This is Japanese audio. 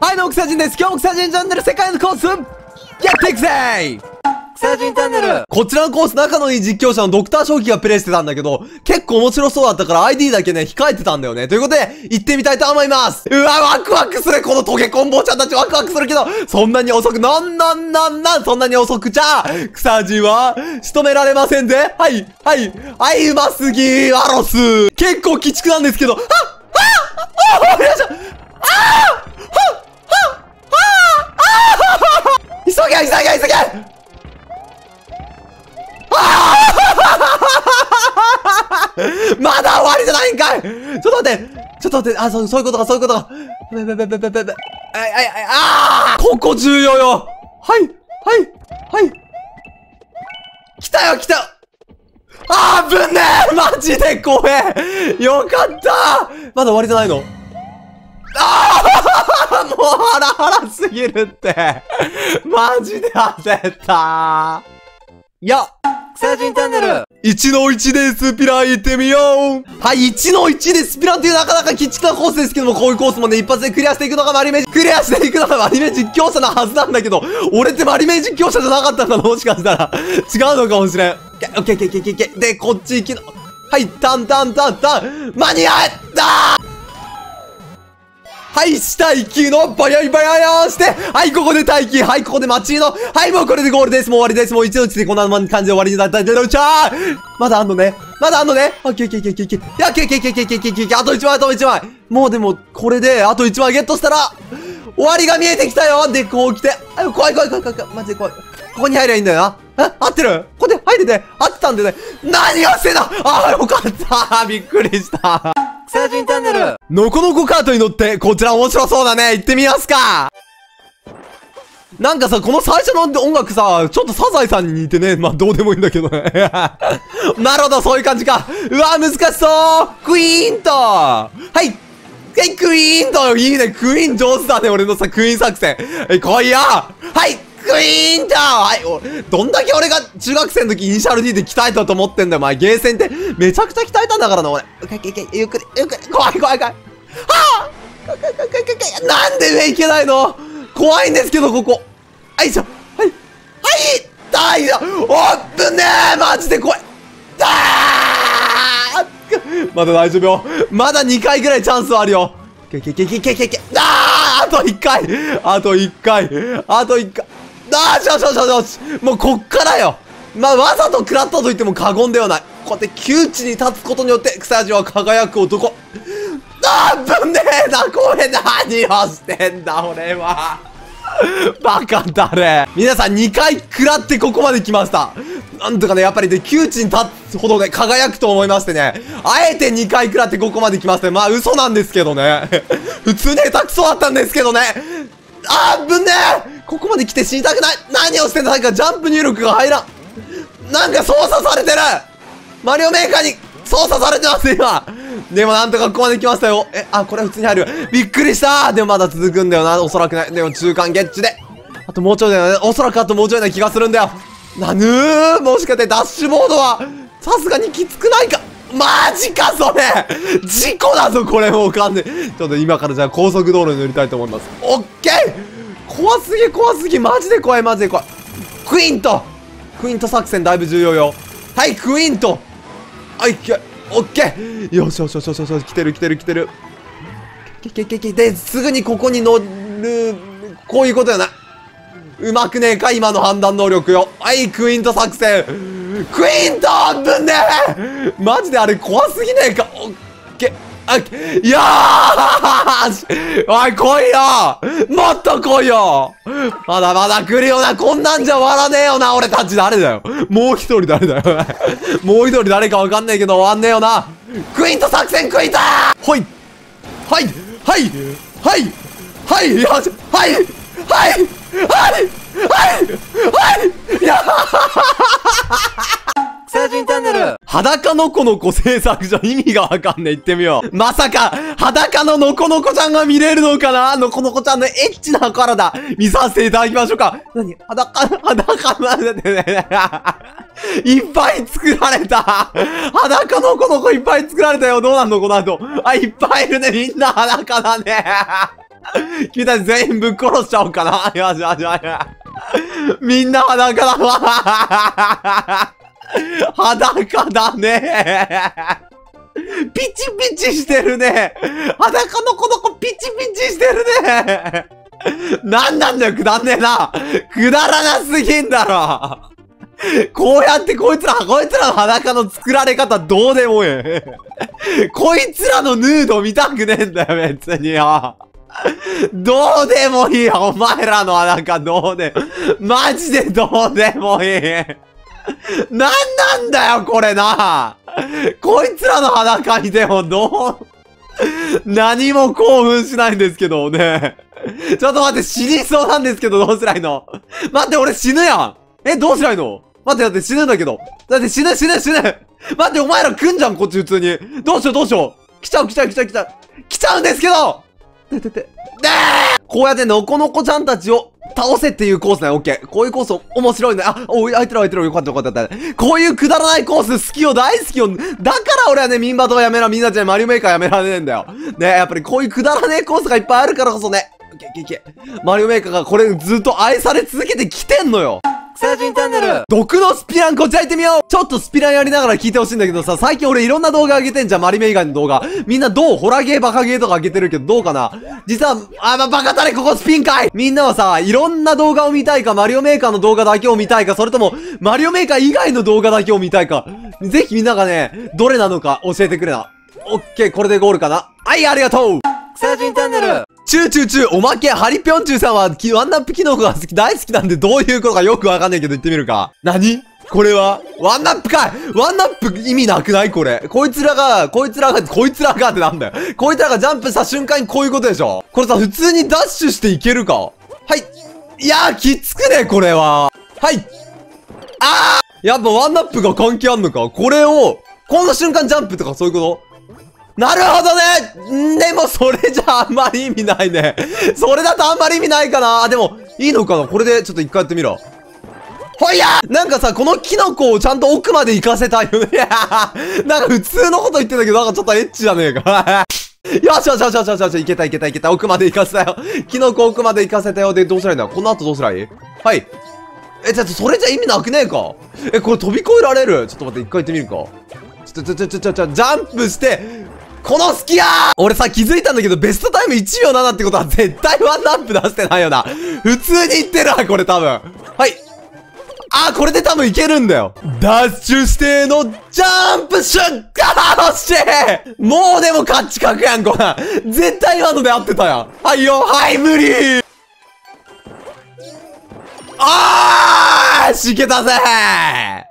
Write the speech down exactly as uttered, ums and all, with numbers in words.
はいどうも、草人です。今日も草人チャンネル世界のコースやっていくぜー。草人チャンネル。こちらのコース、仲のいい実況者のドクター正輝がプレイしてたんだけど、結構面白そうだったから アイディー だけね、控えてたんだよね。ということで、行ってみたいと思います。うわ、ワクワクする。このトゲコンボちゃんたちワクワクするけど、そんなに遅く、なんなんなんなん、そんなに遅くちゃ、草人は、仕留められませんぜ。はい、はい、はい、うますぎー、アロス。結構鬼畜なんですけど、あっ、あっ、あっ、よいしょ、あー急げ急げ急げあまだ終わりじゃないんかい。ちょっと待ってちょっと待ってあ、そう、そういうことか、そういうことか。べべべべべべべ。あいあいあいあーここ重要よ。はいはいはい来たよ来たよあーぶねえマジで怖えよかったまだ終わりじゃないのああもうハラハラすぎるってマジで焦ったーよっ草人チャンネル一の一でスピラン行ってみようはい、一の一でスピランっていうなかなか鬼畜なコースですけども、こういうコースもね、一発でクリアしていくのがマリメ、クリアしていくのがマリメ実況者なはずなんだけど、俺ってマリメ実況者じゃなかったんだもしかしたら。違うのかもしれん。オッケーオッケーオッケーオッケー。で、こっち行きの、はい、タンタンタンタン、間に合ったーはい、下行きの、バヤイバヤヤーして、はい、ここで待機、はい、ここで待ちの、はい、もうこれでゴールです、もう終わりです、もう一のうちでこんな感じで終わりになったんじゃないかまだあんのね、まだあんのね、オッケーオッケーオッケーオッケー、いや、オッケーオッケーオッケーオッケーオッケー、あといちまい、あといちまい、もうでも、これで、あといちまいゲットしたら、終わりが見えてきたよで、こう来て、あ、怖い怖い怖い怖い怖い、マジで怖い。ここに入りゃいいんだよな。え、合ってるここで入れて、合ってたんでね。何をしてんだあ、よかったびっくりした草人チャンネルのこのこカートに乗って、こちら面白そうだね。行ってみますか。なんかさ、この最初の音楽さ、ちょっとサザエさんに似てね。まあ、どうでもいいんだけどね。なるほど、そういう感じか。うわ、難しそうクイーンとはいえ、クイーンといいね。クイーン上手だね。俺のさ、クイーン作戦。え、来いよはいクイーンだはいお、どんだけ俺が中学生の時イニシャル ディー で鍛えたと思ってんだよ、お前。ゲーセンってめちゃくちゃ鍛えたんだからな、俺。ゆっくり、ゆっくり、怖い怖い怖い。はぁなんで上行けないの怖いんですけど、ここ。あいしょはいはい痛いよおっぶねーマジで怖いあーまだ大丈夫よ。まだにかいぐらいチャンスはあるよ。けけけけけけけあーあといっかいあといっかいあといっかいあーしょしょしょしょもうこっからよまあ、わざと食らったと言っても過言ではない。こうやって窮地に立つことによって草人は輝く男。あーぶねえなこれ何をしてんだ俺はバカだれ皆さんにかい食らってここまで来ました。なんとかね、やっぱりね、窮地に立つほどね、輝くと思いましてね。あえてにかい食らってここまで来まして、まあ嘘なんですけどね。普通に下手くそだったんですけどね。あーぶねえここまで来て死にたくない何をしてんだなんかジャンプ入力が入らんなんか操作されてるマリオメーカーに操作されてます今でもなんとかここまで来ましたよえ、あ、これ普通に入るびっくりしたでもまだ続くんだよなおそらくねでも中間ゲッチュであともうちょいだよねおそらくあともうちょいな気がするんだよなぬーもしかしてダッシュボードはさすがにきつくないかマジかそれ事故だぞこれもう完全ちょっと今からじゃあ高速道路に乗りたいと思いますオッケー怖すぎ怖すぎマジで怖いマジで怖いクイントクイント作戦だいぶ重要よはいクイントはいオッケーよしよしよしよしよし来てる来てる来てるですぐにここに乗るこういうことやなうまくねえか今の判断能力よはいクイント作戦クイントぶんねえマジであれ怖すぎねえかオッケーいやーおい来いよもっと来いよまだまだ来るよなこんなんじゃ終わらねえよな俺たち誰だよもう一人誰だよもう一人誰かわかんねえけど終わんねえよなクイント作戦クイントほいはいはいはいはいはいはいはいはいはいはいいや草人チャンネル裸のこのこ製作所意味がわかんねえ。行ってみよう。まさか、裸ののこのこちゃんが見れるのかなのこのこちゃんのエッチな体、見させていただきましょうか。なに裸、裸なんでね。いっぱい作られた。裸のこのこいっぱい作られたよ。どうなんのこの後。あ、いっぱいいるね。みんな裸だね。君たち全員ぶっ殺しちゃおうかな。よしよしよし。みんな裸だわ。裸だね。ピチピチしてるね。裸のこの子ピチピチしてるね。なんなんだよ、くだんねえな。くだらなすぎんだろ。こうやってこいつら、こいつらの裸の作られ方どうでもいい。こいつらのヌード見たくねえんだよ、別によ。どうでもいいよ、お前らの裸どうで、マジでどうでもいい。なんなんだよ、これな。こいつらの裸にでもどう、何も興奮しないんですけどね。ちょっと待って、死にそうなんですけど、どうすりゃいいの？待って、俺死ぬやん。え、どうすりゃいいの？待って、だって死ぬんだけど。だって死ぬ、死ぬ、死ぬ。待って、お前ら来んじゃん、こっち普通に。どうしよう、どうしよう。来ちゃう、来ちゃう、来ちゃう、来ちゃう。来ちゃうんですけど！ててて。でー！こうやってノコノコちゃんたちを倒せっていうコースね。オッケー。こういうコース面白いね。あ、おい、開いてる開いてる。よかったよかった。こういうくだらないコース好きよ。大好きよ。だから俺はね、ミンバトをやめら、みんなじゃマリオメーカーやめられねえんだよ。ねやっぱりこういうくだらねえコースがいっぱいあるからこそね。オッケーオッケー。マリオメーカーがこれずっと愛され続けてきてんのよ。クサジンチャンネル毒のスピラン、こちら行ってみよう。ちょっとスピランやりながら聞いてほしいんだけどさ、最近俺いろんな動画上げてんじゃん、マリメ以外の動画。みんなどう？ホラゲー、バカゲーとか上げてるけど、どうかな？実は、あ、まあ、バカタレ、ここスピンかい！みんなはさ、いろんな動画を見たいか、マリオメーカーの動画だけを見たいか、それとも、マリオメーカー以外の動画だけを見たいか。ぜひみんながね、どれなのか教えてくれな。オッケー、これでゴールかな。はい、ありがとう！クサジンチャンネルチューチューチュー、おまけ、ハリピョンチューさんは、ワンナップキノコが好き、大好きなんで、どういうことかよくわかんないけど言ってみるか。何？これはワンナップかい！ワンナップ意味なくないこれ。こいつらが、こいつらが、こいつらがってなんだよ。こいつらがジャンプした瞬間にこういうことでしょ。これさ、普通にダッシュしていけるか。はい。いやー、きつくね、これは。はい。あー！やっぱワンナップが関係あんのか。これを、この瞬間ジャンプとかそういうこと？なるほどね。でもそれじゃあんまり意味ないね。それだとあんまり意味ないかな。でも、いいのかなこれでちょっと一回やってみろ。ほいやー！なんかさ、このキノコをちゃんと奥まで行かせたいよね。いやー、なんか普通のこと言ってんだけど、なんかちょっとエッチじゃねえか。よしよしよしよしよしよし、いけたいけたいけた。奥まで行かせたよ。キノコ奥まで行かせたよ。で、どうしたらいいんだこの後どうしたらいいはい。え、ちょっとそれじゃ意味なくねえか。え、これ飛び越えられるちょっと待って、一回行ってみるか。ちょ、ちょ、ちょ、ちょ、ちょ、ちょ、ジャンプして、この隙やー！俺さ、気づいたんだけど、ベストタイムいちびょうななってことは絶対ワンナップ出してないよな。普通にいってるわ、これ多分。はい。あー、これで多分いけるんだよ。ダッシュしてのジャンプシュッガー惜しい！もうでも勝ち確やん、これ。絶対今ので合ってたやん。はいよ、はい、無理！あー！しけたぜー！